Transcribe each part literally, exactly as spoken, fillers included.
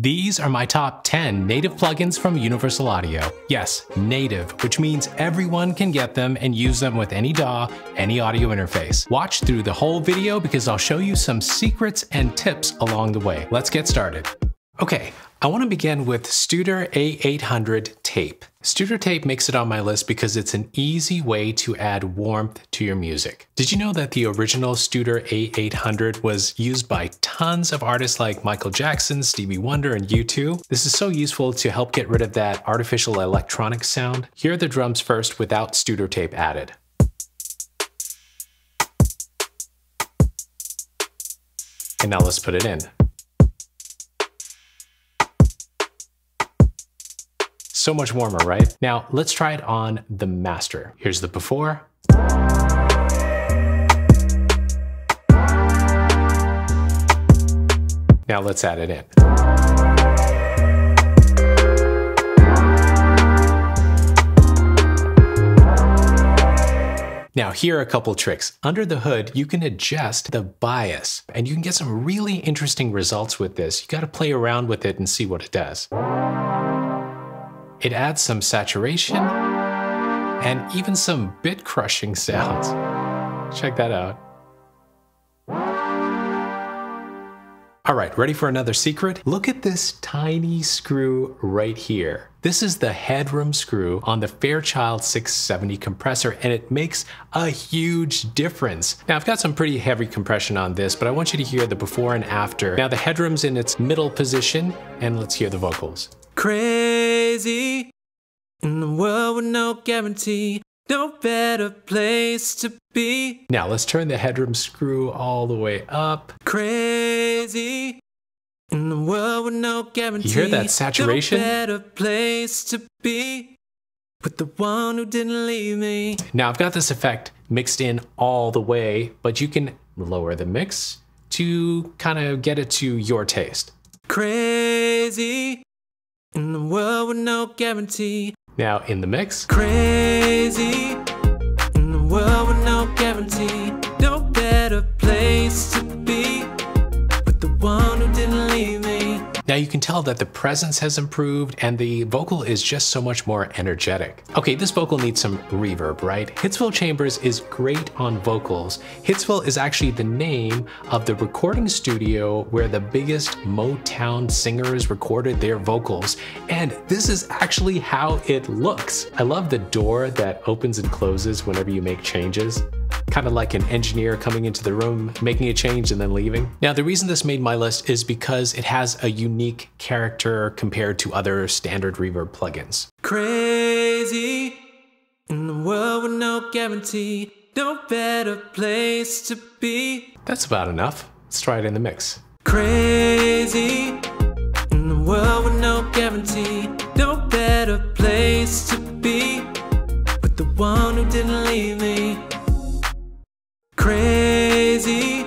These are my top ten native plugins from Universal Audio. Yes, native, which means everyone can get them and use them with any D A W, any audio interface. Watch through the whole video because I'll show you some secrets and tips along the way. Let's get started. Okay, I want to begin with Studer A eight hundred Tape. Studer Tape makes it on my list because it's an easy way to add warmth to your music. Did you know that the original Studer A eight hundred was used by tons of artists like Michael Jackson, Stevie Wonder, and U two? This is so useful to help get rid of that artificial electronic sound. Hear the drums first without Studer Tape added. And now let's put it in. So much warmer, right? Now let's try it on the master. Here's the before. Now let's add it in. Now here are a couple tricks. Under the hood, you can adjust the bias and you can get some really interesting results with this. You gotta play around with it and see what it does. It adds some saturation and even some bit crushing sounds. Check that out. All right, ready for another secret? Look at this tiny screw right here. This is the headroom screw on the Fairchild six seventy compressor, and it makes a huge difference. Now I've got some pretty heavy compression on this, but I want you to hear the before and after. Now the headroom's in its middle position, and let's hear the vocals. Crazy in a world with no guarantee, no better place to be. Now let's turn the headroom screw all the way up. Crazy in a world with no guarantee. You hear that saturation? No better place to be with the one who didn't leave me. Now I've got this effect mixed in all the way, but you can lower the mix to kind of get it to your taste. Crazy in the world with no guarantee. Now in the mix. Crazy in the world with no guarantee. No better place to be but the one who didn't leave me. Now you can tell that the presence has improved and the vocal is just so much more energetic. Okay, this vocal needs some reverb, right? Hitsville Chambers is great on vocals. Hitsville is actually the name of the recording studio where the biggest Motown singers recorded their vocals. And this is actually how it looks. I love the door that opens and closes whenever you make changes. Kind of like an engineer coming into the room, making a change and then leaving. Now, the reason this made my list is because it has a unique character compared to other standard reverb plugins. Crazy in the world with no guarantee, no better place to be. That's about enough. Let's try it in the mix. Crazy in the world with no guarantee, no better place to be but the one who didn't leave me. Crazy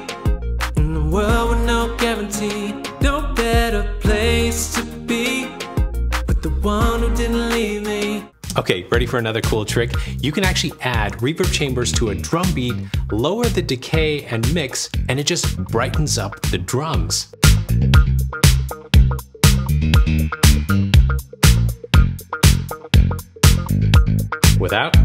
in the world with no guarantee, no better place to be but the one who didn't leave me. Okay, ready for another cool trick? You can actually add reverb chambers to a drum beat, lower the decay and mix, and it just brightens up the drums. Without.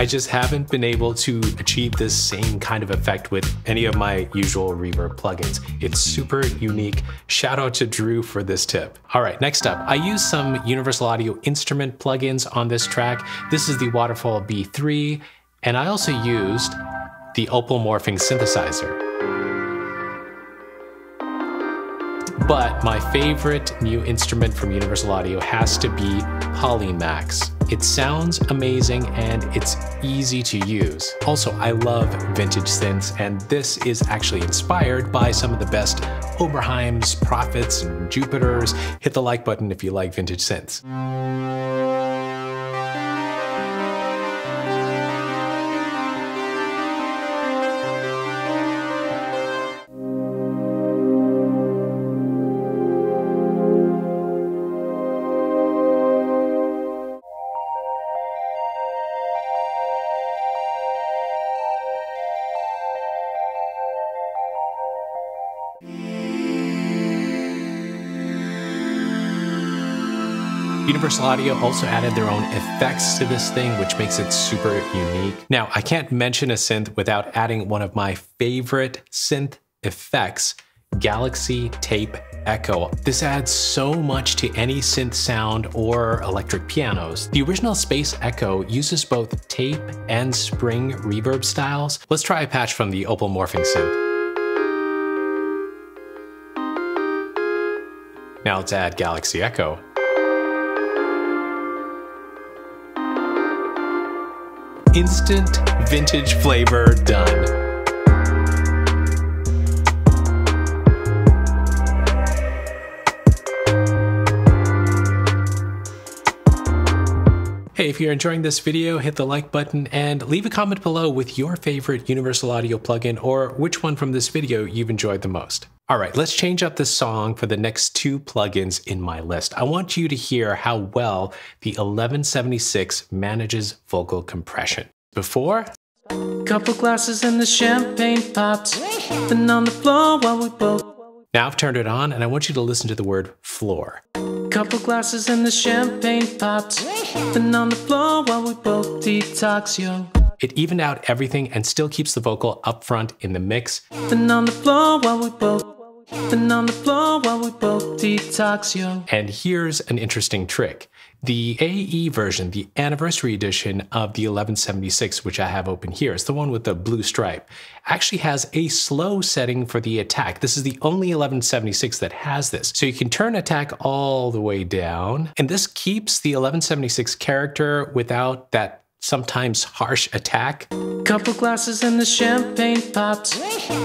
I just haven't been able to achieve this same kind of effect with any of my usual reverb plugins. It's super unique. Shout out to Drew for this tip. All right, next up, I use some Universal Audio instrument plugins on this track. This is the Waterfall B three, and I also used the Opal Morphing Synthesizer. But my favorite new instrument from Universal Audio has to be PolyMax. It sounds amazing and it's easy to use. Also, I love vintage synths, and this is actually inspired by some of the best Oberheims, Prophets, and Jupiters. Hit the like button if you like vintage synths. Universal Audio also added their own effects to this thing, which makes it super unique. Now, I can't mention a synth without adding one of my favorite synth effects, Galaxy Tape Echo. This adds so much to any synth sound or electric pianos. The original Space Echo uses both tape and spring reverb styles. Let's try a patch from the Opal Morphing synth. Now let's add Galaxy Echo. Instant vintage flavor done. Hey, if you're enjoying this video, hit the like button and leave a comment below with your favorite Universal Audio plugin or which one from this video you've enjoyed the most. All right, let's change up the song for the next two plugins in my list. I want you to hear how well the eleven seventy-six manages vocal compression. Before, couple glasses and the champagne pops, then on the floor while we both. Now I've turned it on and I want you to listen to the word floor. Couple glasses and the champagne pops, then on the floor while we both detox, yo. It evened out everything and still keeps the vocal up front in the mix. Then on the floor while we both, then on the floor while we both detox, yo. And here's an interesting trick. The A E version, the anniversary edition of the eleven seventy-six, which I have open here, is the one with the blue stripe, actually has a slow setting for the attack. This is the only eleven seventy-six that has this. So you can turn attack all the way down, and this keeps the eleven seventy-six character without that sometimes harsh attack. Couple glasses and the champagne pops,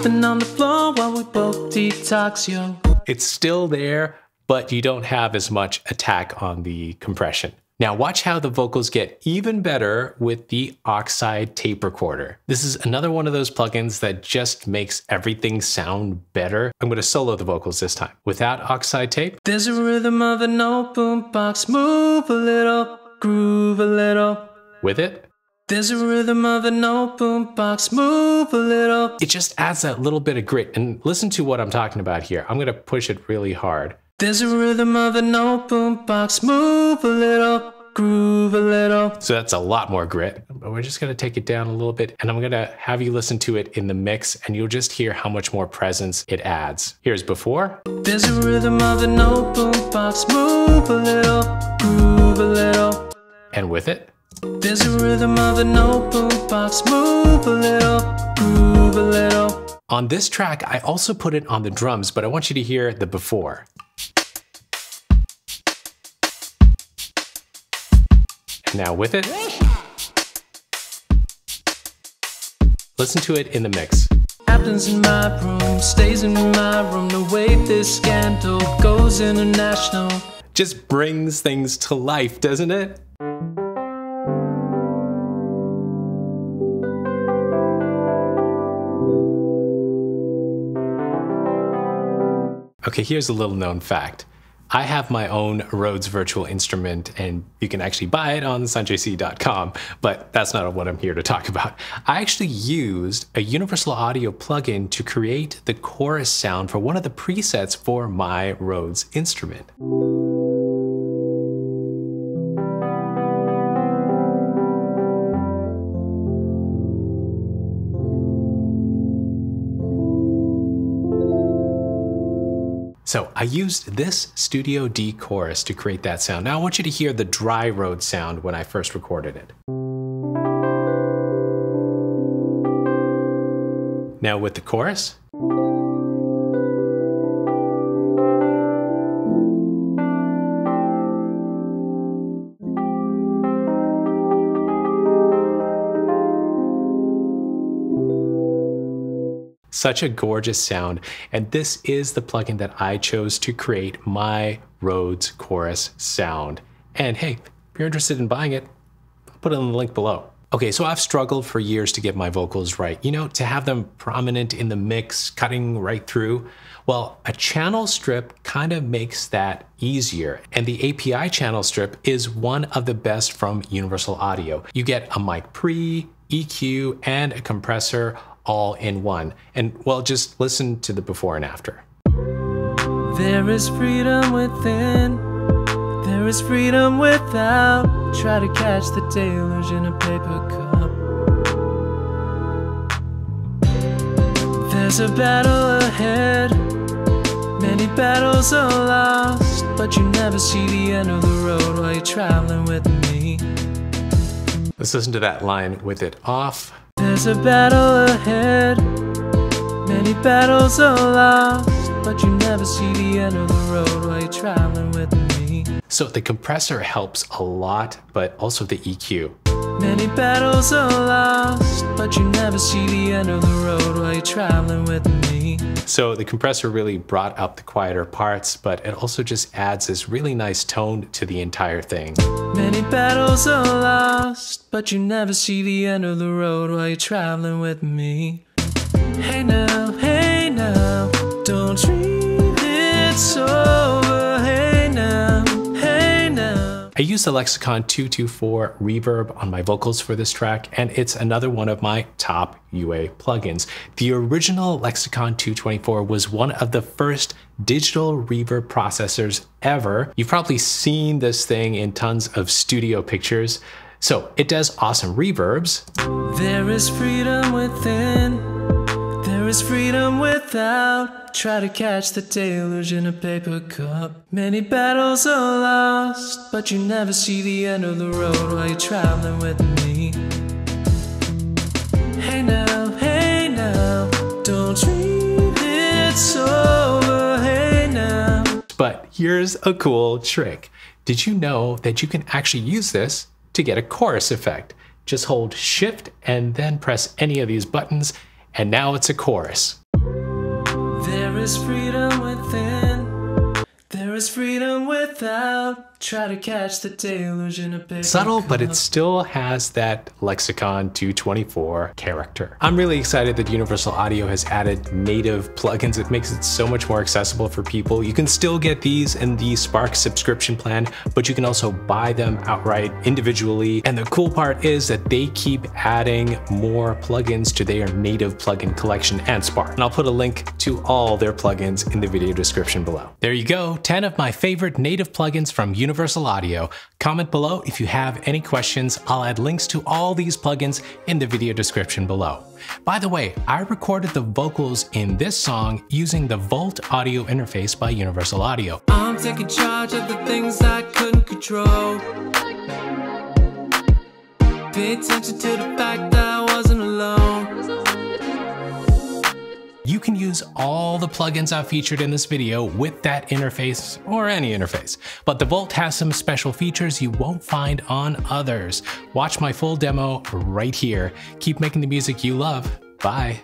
then on the floor while we both detox, yo. It's still there, but you don't have as much attack on the compression. Now watch how the vocals get even better with the Oxide tape recorder. This is another one of those plugins that just makes everything sound better. I'm gonna solo the vocals this time. Without Oxide tape, there's a rhythm of an open box, move a little, groove a little. With it, there's a rhythm of an open box, move a little. It just adds that little bit of grit, and listen to what I'm talking about here. I'm gonna push it really hard. There's a rhythm of an open box, move a little, groove a little. So that's a lot more grit, but we're just gonna take it down a little bit and I'm gonna have you listen to it in the mix and you'll just hear how much more presence it adds. Here's before. There's a rhythm of an open box, move a little, groove a little. And with it. There's a rhythm of an open box, move a little, groove a little. On this track, I also put it on the drums, but I want you to hear the before. Now with it, listen to it in the mix. Happens in my room, stays in my room, the way this scandal goes international. Just brings things to life, doesn't it? Okay, here's a little known fact. I have my own Rhodes virtual instrument and you can actually buy it on sanjay c dot com, but that's not what I'm here to talk about. I actually used a Universal Audio plugin to create the chorus sound for one of the presets for my Rhodes instrument. So I used this Studio D chorus to create that sound. Now I want you to hear the dry road sound when I first recorded it. Now with the chorus. Such a gorgeous sound, and this is the plugin that I chose to create my Rhodes chorus sound. And hey, if you're interested in buying it, I'll put it in the link below. Okay, so I've struggled for years to get my vocals right, you know, to have them prominent in the mix, cutting right through. Well, a channel strip kind of makes that easier, and the A P I channel strip is one of the best from Universal Audio. You get a mic pre, E Q, and a compressor all in one. And well, just listen to the before and after. There is freedom within. There Where is freedom without? Try to catch the deluge in a paper cup. There's a battle ahead. Many battles are lost, but you never see the end of the road while you're traveling with me. Let's listen to that line with it off. There's a battle ahead. Many battles are lost, but you never see the end of the road while you're traveling with me. So the compressor helps a lot, but also the E Q. Many battles are lost, but you never see the end of the road while you're traveling with me. So the compressor really brought up the quieter parts, but it also just adds this really nice tone to the entire thing. Many battles are lost, but you never see the end of the road while you're traveling with me. Hey now, hey now, don't dream it's over. Hey now, hey now. I use the Lexicon two twenty-four reverb on my vocals for this track, and it's another one of my top U A plugins. The original Lexicon two twenty-four was one of the first digital reverb processors ever. You've probably seen this thing in tons of studio pictures. So it does awesome reverbs. There is freedom within, there is freedom without. Try to catch the deluge in a paper cup. Many battles are lost, but you never see the end of the road while you're traveling with me. Hey now, hey now, don't dream it's over, hey now. But here's a cool trick. Did you know that you can actually use this to get a chorus effect? Just hold shift and then press any of these buttons, and now it's a chorus. There is freedom within, there is freedom without. Try to catch the deluge in a big subtle cup. But it still has that Lexicon two twenty-four character. I'm really excited that Universal Audio has added native plugins. It makes it so much more accessible for people. You can still get these in the Spark subscription plan, but you can also buy them outright individually. And the cool part is that they keep adding more plugins to their native plugin collection and Spark. And I'll put a link to all their plugins in the video description below. There you go, ten of my favorite native plugins from Universal Universal Audio. Comment below if you have any questions. I'll add links to all these plugins in the video description below. By the way, I recorded the vocals in this song using the Volt audio interface by Universal Audio. I'm taking charge of the things I couldn't control. Pay attention to the fact that I wasn't alone. You can use all the plugins I've featured in this video with that interface or any interface, but the Volt has some special features you won't find on others. Watch my full demo right here. Keep making the music you love. Bye.